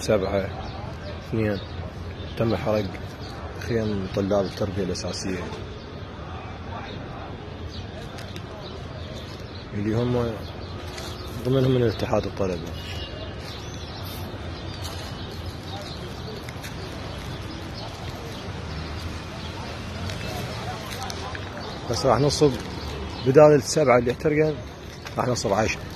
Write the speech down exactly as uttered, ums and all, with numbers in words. سبعة اثنين تم حرق خيام طلاب التربية الأساسية اللي هم ضمنهم من اتحاد الطلبة. بس راح نصب بدال السبعة اللي احترقن راح نصب عشرة.